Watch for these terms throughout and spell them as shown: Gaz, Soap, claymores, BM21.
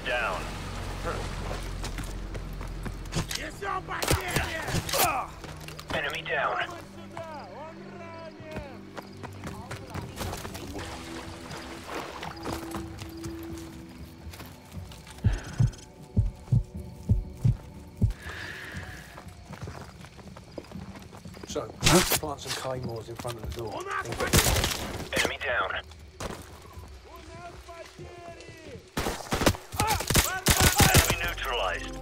go down. Enemy down. So, plant some claymores in front of the door. Enemy down. Enemy neutralized.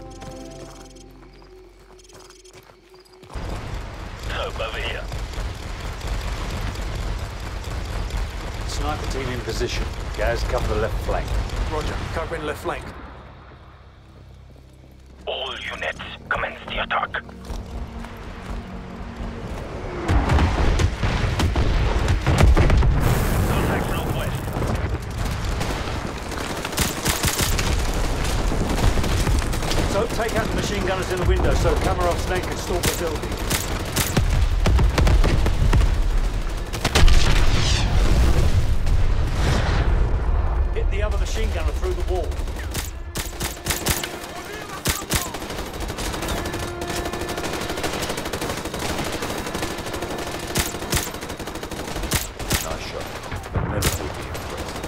Soap over here. Sniper team in position. Gaz, cover the left flank. Roger, covering left flank. All units, commence the attack. So take out the machine gunners in the window so Kamarov's snake can stalk the building. Hit the other machine gunner through the wall. Nice shot. But never would be impressed.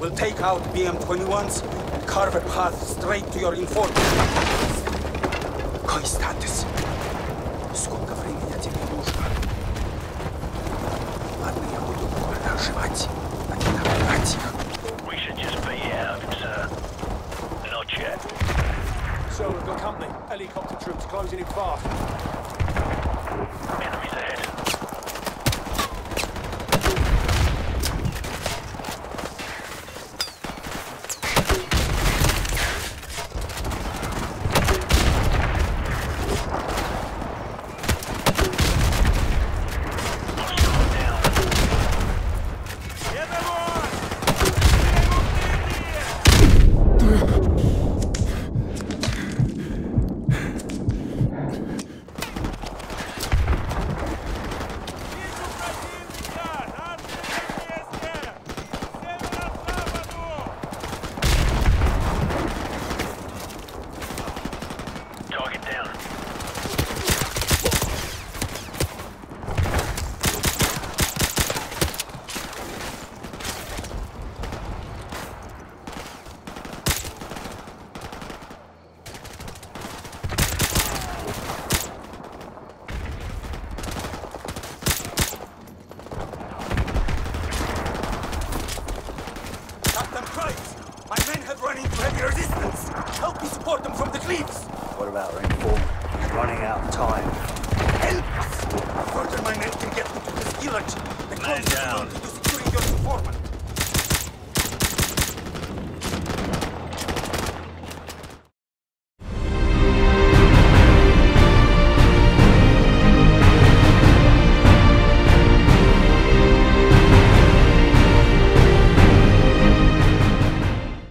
We'll take out BM21s and carve a path straight to your informant. Какой статус? Сколько времени тебе нужно? Ладно, я буду буквально оживать, а не нападать их. We should just be out, sir. Not yet. So we've got company. Helicopter troops closing in fast. Enemies ahead. What about reinforcement? Running out of time. Help us! Further my men can get into this village. The closest route to securing your informant.